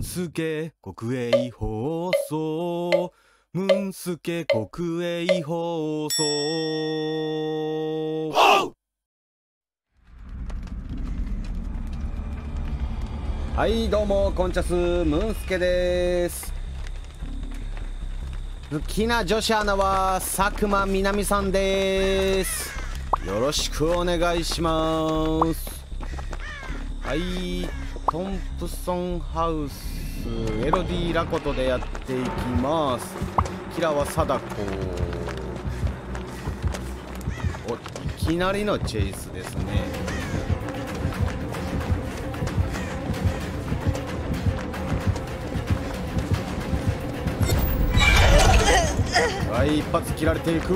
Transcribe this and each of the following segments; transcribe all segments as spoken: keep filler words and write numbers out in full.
んすけ国営放送むんすけ国営放送はいどうもこんちゃすむんすけです。好きな女子アナは佐久間みなみさんです。よろしくお願いします。はい、トンプソンハウスエロディラコトでやっていきます。キラは貞子。お、いきなりのチェイスですね。はい、一発切られていく。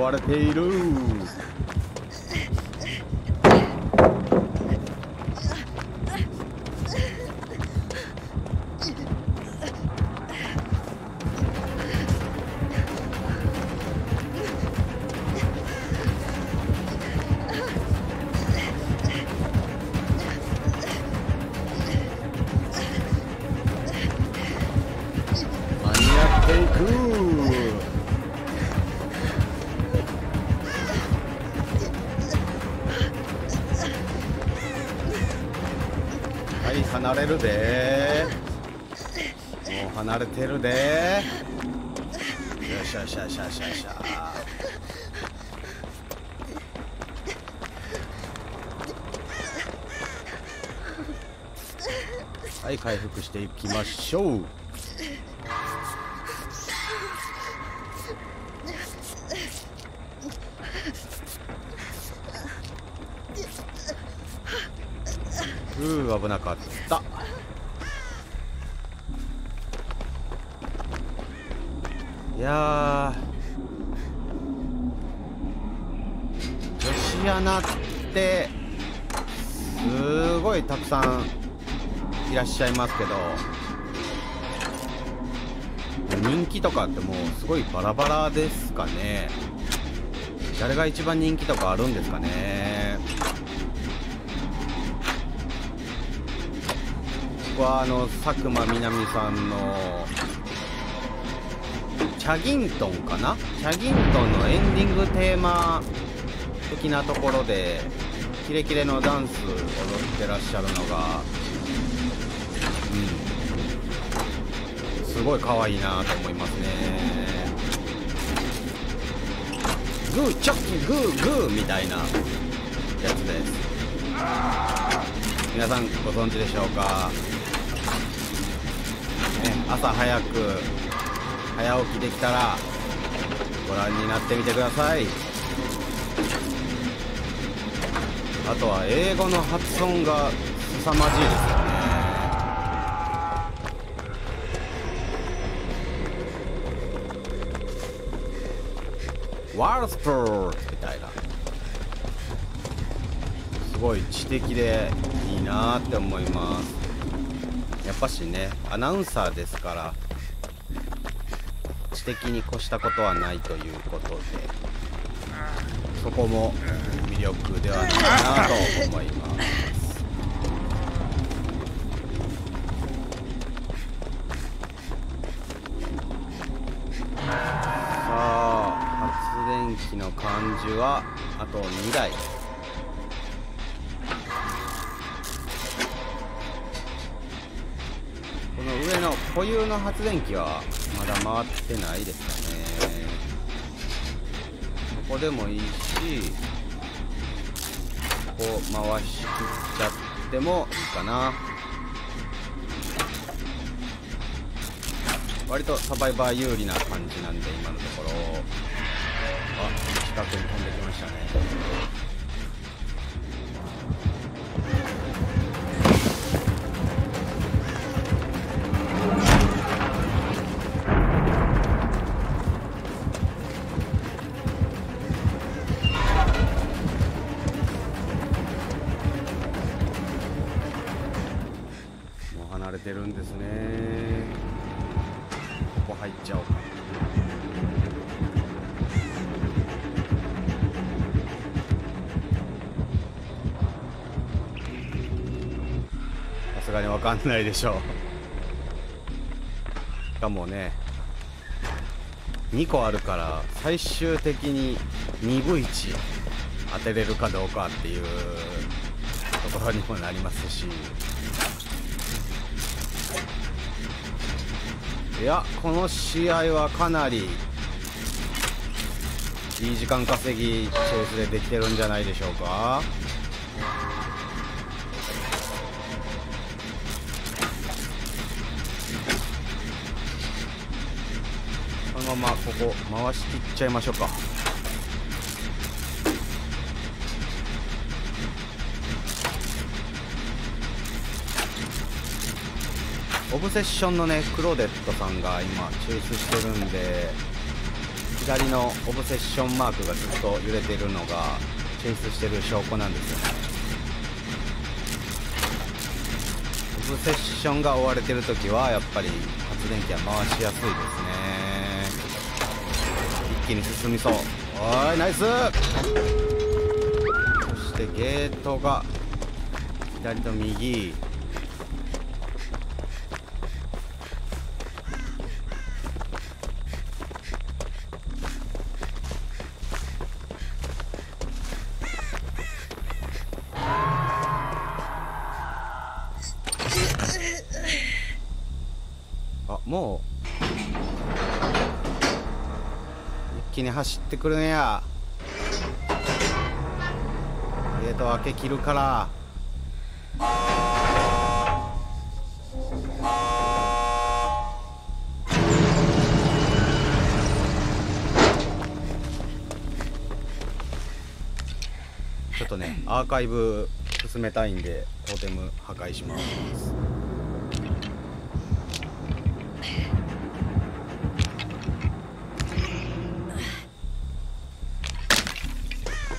追われている。間に合っていく。はい、離れるでー。もう離れてるでー。よしよしよしよしよしよ。はい、回復していきましょう。うー、危なかった。いやー、女子アナってすごいたくさんいらっしゃいますけど、人気とかってもうすごいバラバラですかね。誰が一番人気とかあるんですかね。はあの佐久間みなみさんの「チャギントン」かな、チャギントンのエンディングテーマ的なところでキレキレのダンスを踊ってらっしゃるのが、うん、すごい可愛いなと思いますね。グーチョキグーグーみたいなやつです。皆さんご存知でしょうか。朝早く早起きできたらご覧になってみてください。あとは英語の発音が凄まじいですよね。ワールスプーみたいな、すごい知的でいいなって思います。やっぱしね、アナウンサーですから知的に越したことはないということで、そこも魅力ではないなと思います。さあ、発電機の漢字はあとにだい。この上の固有の発電機はまだ回ってないですかね。ここでもいいし、ここ回しきっちゃってもいいかな。割とサバイバー有利な感じなんで今のところ。あ、近くに飛んできましたね。離れてるんですね。ここ入っちゃおうか。さすがに分かんないでしょう。しかもねにこあるから最終的ににぶいち当てれるかどうかっていうところにもなりますし、いやこの試合はかなりいい時間稼ぎチョイスでできてるんじゃないでしょうか。このままここ回し切っちゃいましょうか。オブセッションのねクロデットさんが今チョイスしてるんで、左のオブセッションマークがずっと揺れてるのがチョイスしてる証拠なんですよね。オブセッションが追われてる時はやっぱり発電機は回しやすいですね。一気に進みそう。おいナイス。そしてゲートが左と右、もう一気に走ってくるんや。ゲート開け切るから、ちょっとねアーカイブ進めたいんでトーテム破壊します。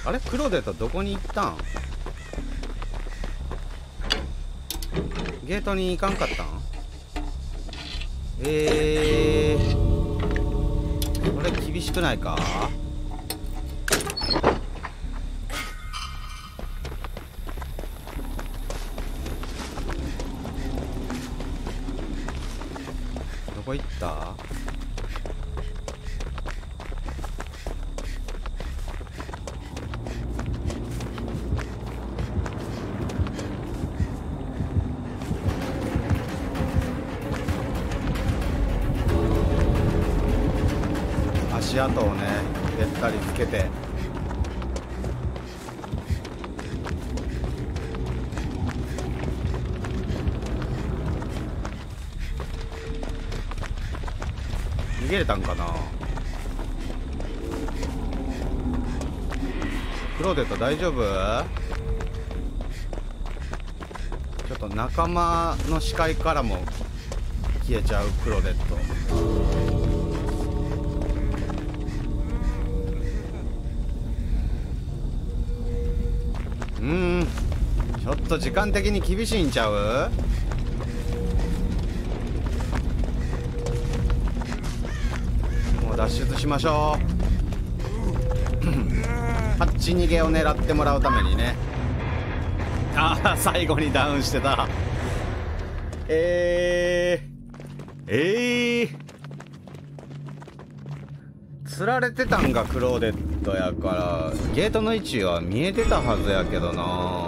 あれクロデットどこに行ったん？ゲートに行かんかったん？えー、これ厳しくないか？どこ行った？足跡をねべったりつけて、逃げれたんかな。クローデット大丈夫？ちょっと仲間の視界からも消えちゃうクローデット。うーん、ちょっと時間的に厳しいんちゃう？もう脱出しましょう。ハッチ逃げを狙ってもらうためにね。ああ、最後にダウンしてた。えー、えー、釣られてたんがクローデットやから、ゲートの位置は見えてたはずやけどな。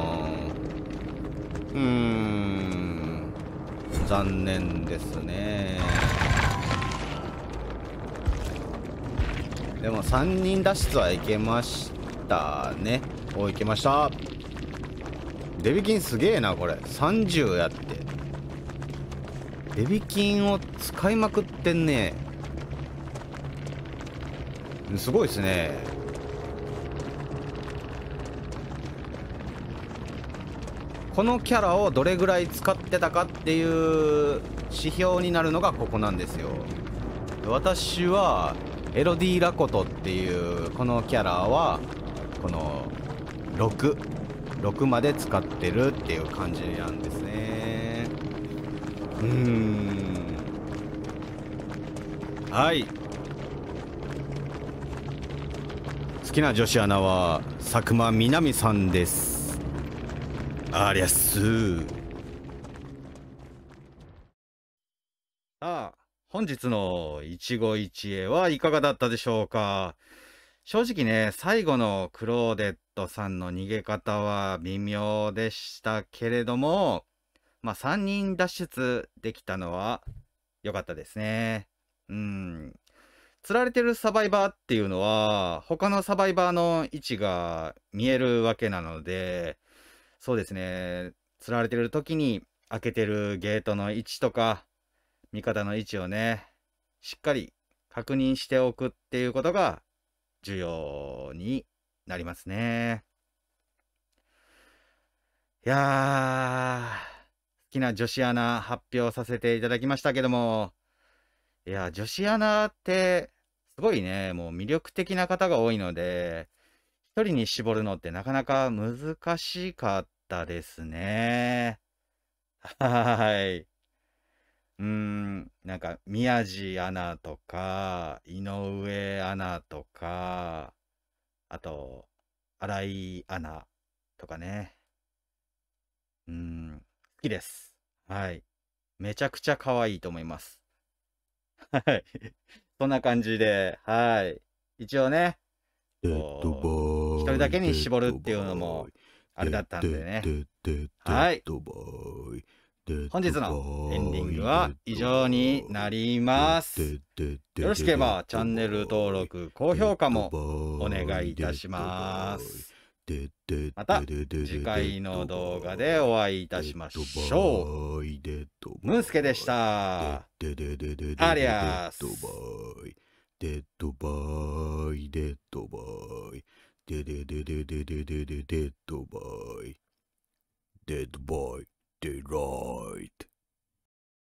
うーん、残念ですね。でもさんにん脱出はいけましたね。お、いけました。デビキンすげえな。これさんじゅうやってデビキンを使いまくってんね。すごいですね。このキャラをどれぐらい使ってたかっていう指標になるのがここなんですよ。私はエロディ・ラコトっていうこのキャラはこのろく、ろくまで使ってるっていう感じなんですね。うーん、はい、好きな女子アナは佐久間みなみさんです。ありゃすー。ああ、本日の一期一会はいかがだったでしょうか。正直ね、最後のクローデットさんの逃げ方は微妙でしたけれども、まあ、さんにん脱出できたのは良かったですね。うん。釣られてるサバイバーっていうのは、他のサバイバーの位置が見えるわけなので、そうですね、釣られてる時に開けてるゲートの位置とか、味方の位置をね、しっかり確認しておくっていうことが重要になりますね。いやー、好きな女子アナ発表させていただきましたけども、いや、女子アナってすごいね、もう魅力的な方が多いので、一人に絞るのってなかなか難しかったですね。はい。うーん、なんか宮地アナとか、井上アナとか、あと、新井アナとかね。うーん。好きです。はい。めちゃくちゃ可愛いと思います。はい。そんな感じで、はい。一応ね、一人だけに絞るっていうのも、あれだったんでね。はい。本日のエンディングは以上になります。よろしければチャンネル登録、高評価もお願いいたします。また次回の動画でお会いいたしましょう。ムンスケでした。アリアス。